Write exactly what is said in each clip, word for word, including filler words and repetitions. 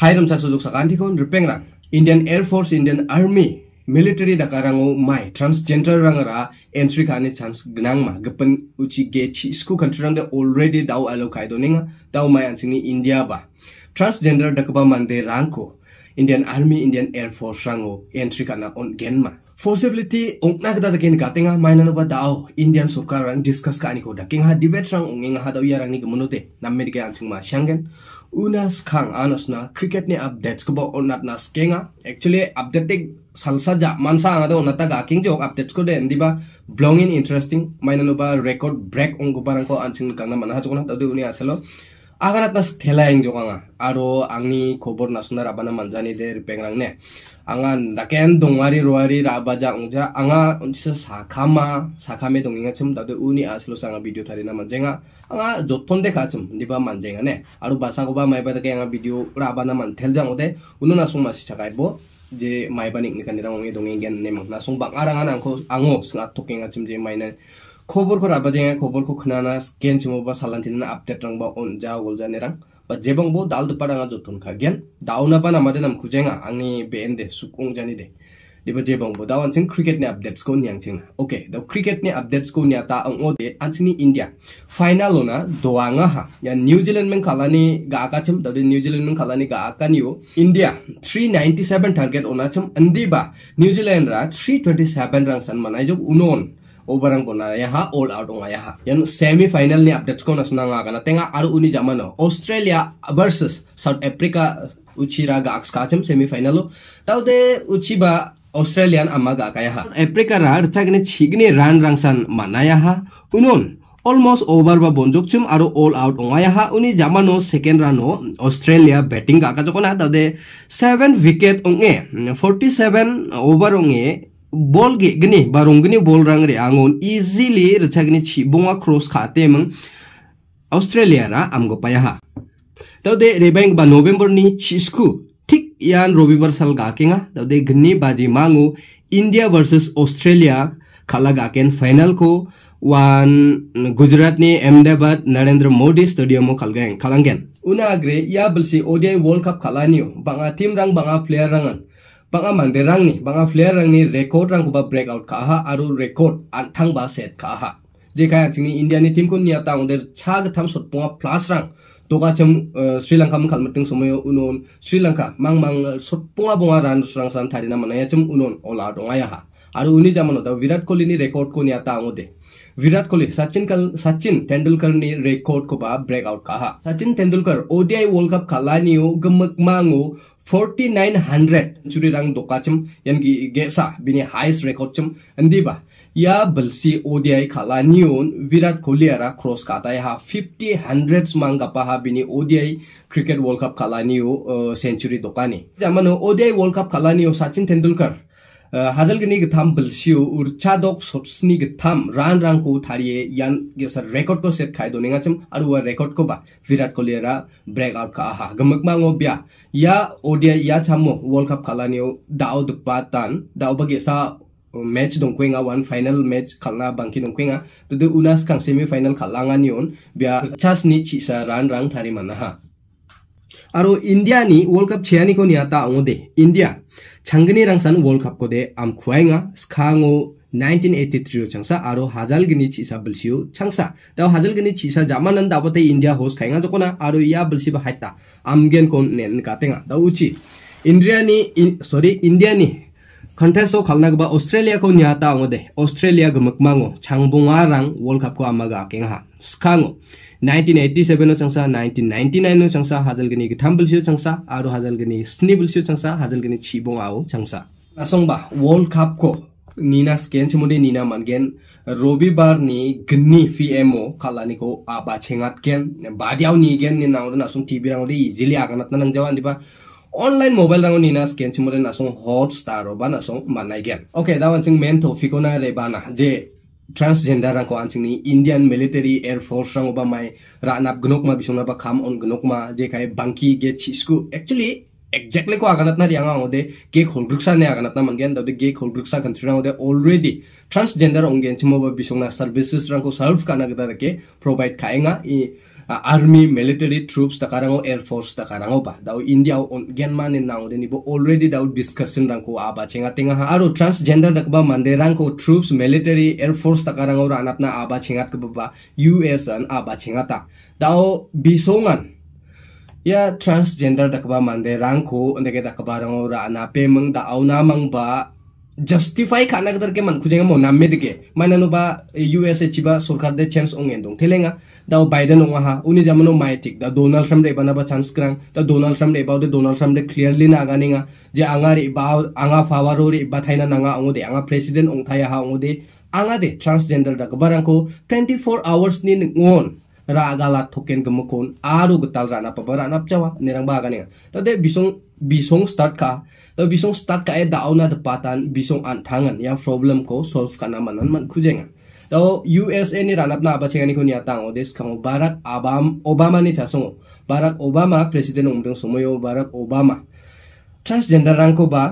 Hairam saksuduk sakantikon ripengran Indian Air Force, Indian Army, military dakarango mai transgender rangara entry kane chance gnang ma gepen uchi gechi isku country rang de already dau alo kaido ninga dau mai ansini India ba transgender dakaba mande rangko Indian Army, Indian Air Force rango entry kana on genma forceability ongna kada dakin katinga mainano ba dau Indian sokaran discuss kani ko dakinga debate rang onginga hadau yarang ni gemunute namme de ansing ma shangen Una skang anasna cricket ni updates ko onat na skenga actually updating salsaja mansa anga do onata ga king jok updates ko den diba blongin interesting mainano ba record break ongko parang ko ansing kangna manha jokna tadu ni asalo Agar atas telaeng jokanga aro angni kobor nasuna rabana manjani de pengrang ne angan daken dongari roari rabaja ungja anga untisa sakama sakame donginga cem tadu uni aslo sanga video tarina manjenga anga joton de kacem diba manjenga ne aro basa koba maiba de kenga video rabana mantel jang ode unu nasung masi sakai bo je maiba nik nikan dirang ongi dongi gen ne mang nasung bak arangan angko ango sengat tokenga cem je mainan Kobor ko raba jenga kobor ko knana sken cimo ba salantina update rang ba on jaul janerang ba jebang bo dal dupa ranga jotun kagen dauna ba nama denam kujenga angni bende sukung janide diba jebang bo dawan sing cricket ni updates ko nyang sing oke the cricket ni updates ko nyata ang ode antini India final ona doanga ha ya New Zealand men kalani ga akachim the New Zealand men kalani ga akanyo India three ninety-seven target ona chum andiba New Zealand ra three twenty-seven rang san manajok unon Obarang kona yaha all out on yaha yang semi final ni updates kona sunanga kana tenga aru uni jamano Australia versus South Africa uchira ga akskachem semi final lo taude uchiba Australian amaga kayaha Africa ra arthagni chigni run rangsan manayaha unun almost over ba bonjokchum aru all out on yaha uni jamano second rano Australia batting ga akajokona taude seven wicket onge forty-seven over onge Bol ge geni barong geni bol rang re angon easily rechagni chibonga cross khate meng Australia ra amgo payaha taude rebeng ba November ni chisku tik yan Robibar sal ga kenga taude geni baji mangu India versus Australia khala ga ken final ko wan Gujarat ni Ahmedabad Narendra Modi stadium mo khalgen khalangen una agre ya belsi O D I World Cup khalaniyo banga team rang banga player rangan Banga manderang nih, banga flare rang nih record rang kuba breakout kaha, aru record antang baset kaha. Jika yang sini India nih tim kun niata ngder chag tham sot ponga plus rang, toka cem Sri Lanka mengkal meting somoyo unon Sri Lanka mang mang sot ponga ponga ran serang san tadi nama naya cem unon olah dong ayaha. Aru uni zaman udah Virat Kohli nih record kun niata ngode. Virat Kohli, Sachin kal Sachin Tendulkar nih record kuba breakout kaha. Sachin Tendulkar O D I World Cup kalaniyo gemek mango. forty-nine hundred curi rang dokacem yang gi gesa bini highest record cem endiba ya belsi O D I kalanion Virat Kohli ara cross kata ya fifty hundreds mangga paha bini O D I cricket world cup kalaniyo century dokani jamano O D I world cup kalaniyo Sachin Tendulkar hazal gini githam belsiu urchadok sotsni githam ran rang ko thariye yan gesa record ko set khai doninga cem aru record ko ba Virat Kohli era breakout ka aha gamak mango bia ya O D I ya chamo world cup kalaniyo dau dupatan dau bagesa match dongkuinga one final match kalna bangki dongkuinga tudu unas kang semi final kalangan yon bia chasni chisa ran rang thari manaha Aro India ni World Cup cheyani ko niata angode India changgni rangsan World Cup ko de am khuainga skango nineteen eighty-three changsa aro hazal gini chisa belsiu changsa dau hazal gini chisa jamanan dapote India host khainga jokona aro ya belsi ba haita amgen kon nen katenga dau uchi India ni in, sorry India ni Konteso khalna ba Australia ko nyata angode Australia gemakmango changbunga rang World Cup ko amaga kengha skango nineteen eighty-seven no changsa nineteen ninety-nine no changsa hazal gini githambul sio changsa aro hazal gini snibul sio changsa hazal gini chibong ao changsa nasongba World Cup ko nina sken chimode nina mangen robibar ni gni P M O khalani ko aba chengat ken badiao ni gen ni naura nasung T V rang ri easily aganat nanang jawan diba Online mobile rango nina scan cimore nasong hot star oba nasong manai gen. Oke, okay, dawan sing mento fikona rebana je transgender rango ansing ni Indian military air force rango ba mai ranap genok ma bisong ba kam on genok ma je kai bangki ge chisku actually exactly ko aganat na dianga ode ge khulgruksa ne aganat na mangen da ge khulgruksa country rango de already transgender ongen cimo ba bisong na services rango serve kana gada ke provide kainga i army military troops takarango air force takarango ba dau India on genman nau deni bo already dau discussion rangko aba chenga tenga ha aro transgender dakba mande rangko troops military air force takarango ranapna aba chengat ba U S an aba chengata dau bisongan ya transgender dakba mande rangko ndeke dakba rango ranape meng dau namang ba justify khana kadar ke man khujeng mo namme dike manano ba U S chiba sarkar de chance ongendong telenga da Biden onga ha uni jamano maitik da Donald Trump re bana ba chance krang da Donald Trump re ba de Donald Trump de clearly na ganinga je anga re ba anga power re ba thaina nanga ongo de anga president ong thaya ha ongo de anga de transgender da kabarang ko twenty-four hours ni ngon ra galat thoken gmukon aru gutal rana pabara nap chawa nerang ba ganinga to de bisong bisong start ka to bisong start ka e dauna de patan bisong antangan ya problem ko solve kana manan man khujenga to U S A ni ranapna abachengani ko niatang odes kamo Barack Obama ni chasongo Barack Obama president umdong somoyo Barack Obama transgender rangko ba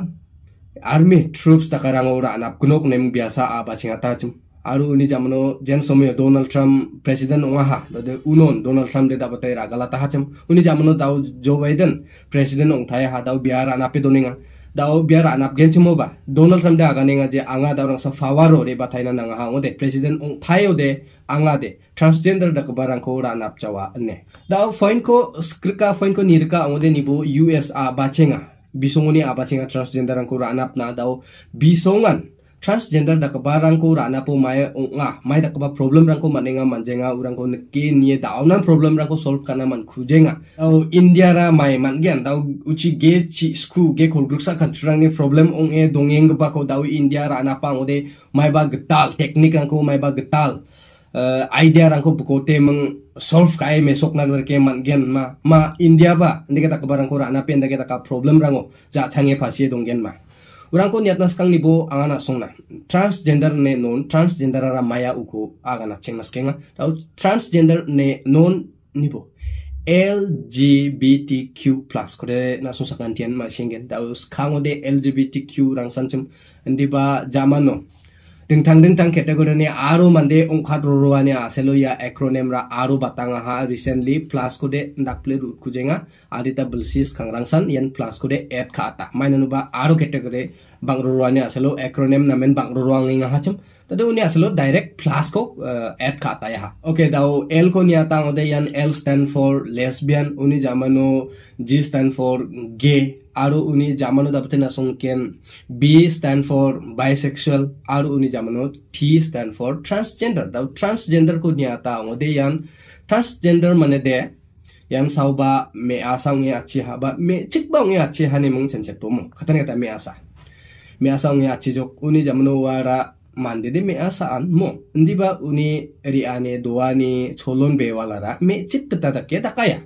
army troops takarango ranap kunok nem biasa abachengata chum aru ni jamano jen somoyo Donald Trump president ongaha de unon Donald Trump de dapatai ragala tahacham uni jamano dau Joe Biden president ong thai ha dau biar anape doninga dau biar anap genchmo ba Donald Trump de aganinga je anga dau rang sa fawaro re bathaina nanga ha ode president ong thai ode anga de transgender da kabarang ko ranap chawa ne dau foin ko skrika foin ko nirka ode nibu U S a bachenga bisongoni abachenga transgender rang ko ranap na dau bisongan transgender da kabarang ko rana po mai onga mai da kaba problem rang ko manenga manjenga urang ko neke nie daunan problem rang ko solve kana man khujenga au India ra mai man gen dau uchi ge chi sku ge kol gruksa country rang ni problem ong e dongeng ba ko dau India ra na pang ode mai ba getal teknik rang ko mai ba getal idea rang ko bukote meng solve kai mesok nagar ke man gen ma ma India ba ndike ta kabarang ko rana pen da ke ta ka problem rango ja change phasi dong gen ma urang ko niatna skang nibo angana songna transgender ne non transgender ra maya uko agana chengmas kenga tau transgender ne non nibo L G B T Q plus kore na song sakan tian ma shingen tau skango de L G B T Q rang sanchum ndiba jamano dengtang dengtang kategori ne aro mande ongkhat roruane aselo ya acronym ra aro batanga ha recently plus kode ndak ple root kujenga adita belsis kangrangsan yan plus kode add kata mainanu ba aro kategori bang roruane aselo acronym namen bang roruang inga hachum tade uni aselo direct plus ko add kata ya okay dau L ko niatang ode yan L stand for lesbian uni jamano G stand for gay aru uni jamano dapte na songken B stand for bisexual aru uni jamano T stand for transgender dau transgender ko niata ngode yan transgender mane de yang sauba me asang ya chiha ba me chikbang ya chiha ni mung chense pomo khatan kata me asa me asang ya chijok uni jamano wara mande de me asaan mo ndiba uni riane doani cholon be wala ra me chitta ta ke dakaya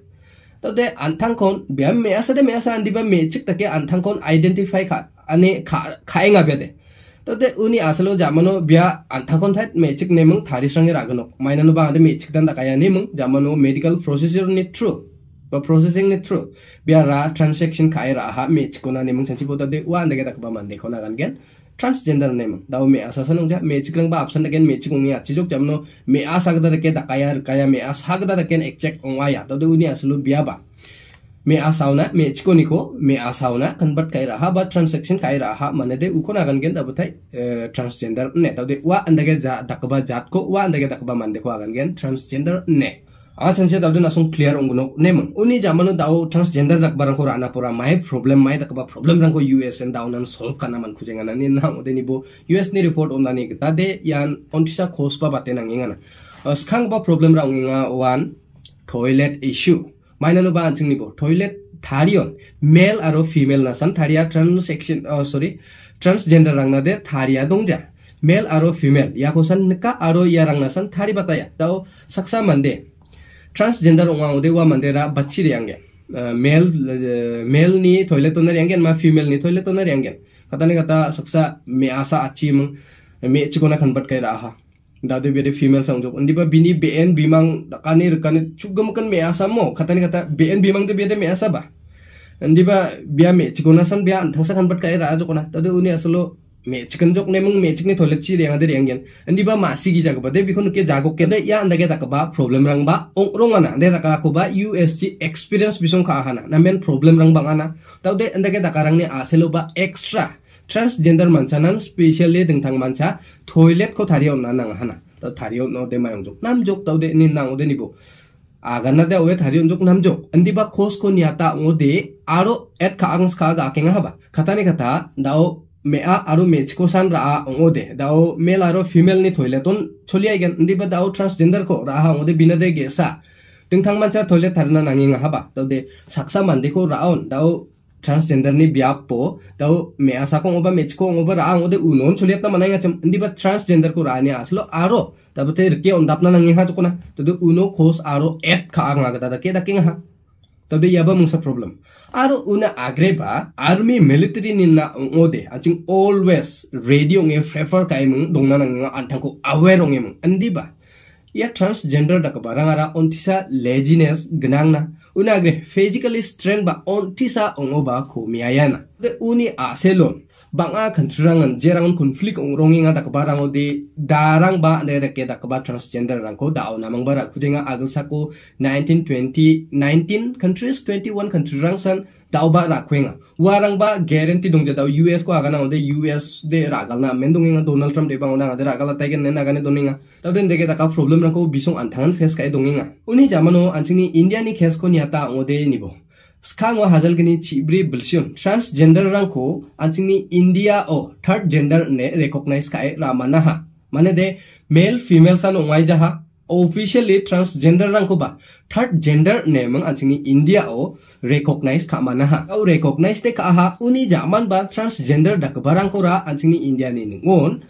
tode antangkon biam me asade me asan diba me chik take antangkon identify kha ane khainga bede tode uni asalo jamano bia antangkon thait me chik nemung thari sange raganok mainanu ba ade me chik dan dakaya nemung jamano medical procedure ni true ba processing ni true bia ra transaction khai ra ha me chikona nemung sanchi boda de wan de dakba man dekho na gan gen transgender nemung dau me asasan ja me chikrang ba option again me chikung ni achijok jamno me asagda ke dakaya kaya me asagda ken exact ongaya to du ni aslu biaba me asauna me chikoni ko me asauna convert kai raha ba transaction kai raha mane de ukona gan gen dabutai transgender ne to de wa andage ja dakba jat ko wa andage dakba man dekho agan gen transgender ne Achen se dawde nasung clear ongunok nemon uni jamano daw transgender dak barang ko rana pura mai problem mai dak ba problem rang ko U S and down and solve kana man khujenga nani na ode ni bo U S ni report on nani ta de yan ontisa khos ba bate nangengana skang ba problem rang inga one toilet issue mainanu ba anching ni bo toilet tharion male aro female na san tharia transaction sorry transgender rang na de tharia dongja male aro female ya khosan neka aro ya rang na san thari bataya daw saksa mande transgender onga ode wa mandera bachir yangen male male ni toilet toner yangen ma female ni toilet toner yangen kata ne kata saksa me asa achim me chikona khanbat kai raha dadu bere female sangjok ndiba bini bn bimang dakani rekani chugam kan me asa mo kata ne kata bn bimang de bede me asa ba ndiba bia me chikona san bia thangsa khanbat kai raha jokona dadu uni aslo Mechikan jok nemeng mechikne tholek ciri yang ada yang gen, andi ba masih gija kebade bikon ke jago kede ya anda kita keba problem rang ba ong rongan anda kita keba U S G experience bisong kahana, namen problem rang bang ana, tau de anda kita karang ne aselo ba extra transgender mancanan specially tentang manca toilet ko tariau nanang hana, tau tariau no de mayong jok, nam jok tau de ni nang de nibo, agan ada owe tariau jok nam jok, andi ba kos ko niata ngode aro et ka angs ka aga kenga haba, kata ne kata dao Mea aru mechko san raa ongode, dao male aru female ni toilet on cholia igen, ndiba dao transgender ko raa ongode bina de gesa, tengkang manca toilet tarna nangi ngahaba, dao de saksa mandi ko raa on, dao transgender ni biapo, dao mea sakong oba mechko ongoba raa ongode unon cholia tama nangi ngacem, ndiba transgender ko raa ni aslo aro, dao te rike ondapna nangi ngacokona, dao de uno kos aro et ka ngagata dake dake ngaha. Tapi ya ba mungsa problem. Aro una agreba army military nina ngode acing always radio nge prefer kai mung dongna nanga antangko aware nge mung andi ba. Ya transgender da kabarang ara ontisa laziness genang na una agre physically strength ba ontisa ongoba komiayana. De uni aselon banga kantrangan jerangan konflik ongronging ada kabarang ode darang ba nereke da kabar transgender rangko dao namang bara kujenga agelsaku nineteen twenty nineteen countries twenty-one countries rangsan dao ba rakwenga warang ba guarantee dongja dao U S ko agana ode U S de ragalna mendonginga Donald Trump de bangona de ragala taigen nena gane doninga tao den deke da ka problem rangko bisong antangan face kai donginga uni jamano ansini India ni case ko niata ode nibo Sekarang hasil gini cibri belsion transgender rangko anjing India o third gender ne recognize kai ramana ha, mana de male female san ongai jaha officially transgender rangko ba third gender ne mang anjing India o recognize ka mana ha, au recognize te ka ha uni zaman ba transgender dak barang ko ra anjing India ni ngon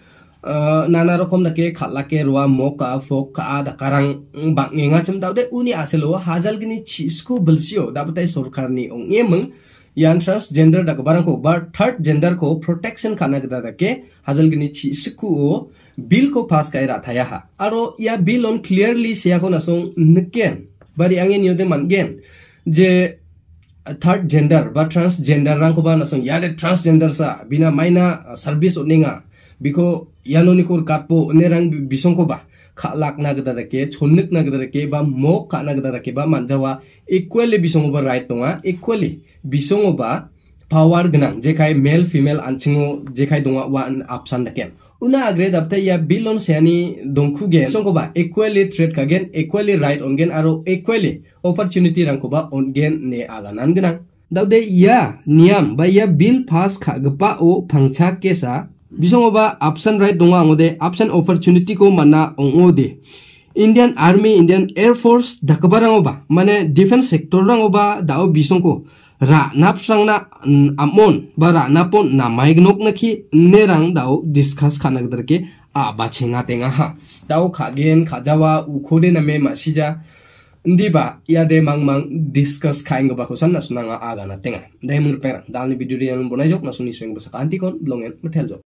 nana rokom dake khalake ruwa moka fok ka da karang bak ngenga cem dau de uni aselo hazal gini chisku belsio dapatai sorkar ni ong emeng yan transgender da barang ko bar third gender ko protection khana gada dake hazal gini chisku o bill ko pass kai rathaya ha aro ya bill on clearly sia ko nasong nken bari angin yode mangen je third gender ba transgender rang ko ba nasong ya de transgender sa bina maina service oninga Biko yanoni kur kapo nerang bisong ko ba khalak na gada dake chonnik na gada dake ba mok ka na gada dake ba manjawa equally bisong ba right tonga equally bisong ba power genang jekai male female anchingo jekai donga wan option daken una agre dapta ya bilon siani dongku gen bisong ko ba equally threat ka gen equally right on gen aro equally opportunity rang ko ba on gen ne alanan genang daude ya niam ba ya bill pass kha gpa o phangcha kesa Bisong oba option right donga ngode option opportunity ko mana ongode Indian Army Indian Air Force dakabarang oba mane defense sector rang oba dao bisong ko ra napsang na amon bara napon na maignok nakhi nerang dao discuss khana darke a bachenga tenga ha dao khagen khajawa ukhode na me masija Ndiba ya de mang mang discuss kain ga bakusan na sunanga aga na tenga. Dai mur perang. Dal ni video yang bonajok na suni swing besak antikon blongen metel jok.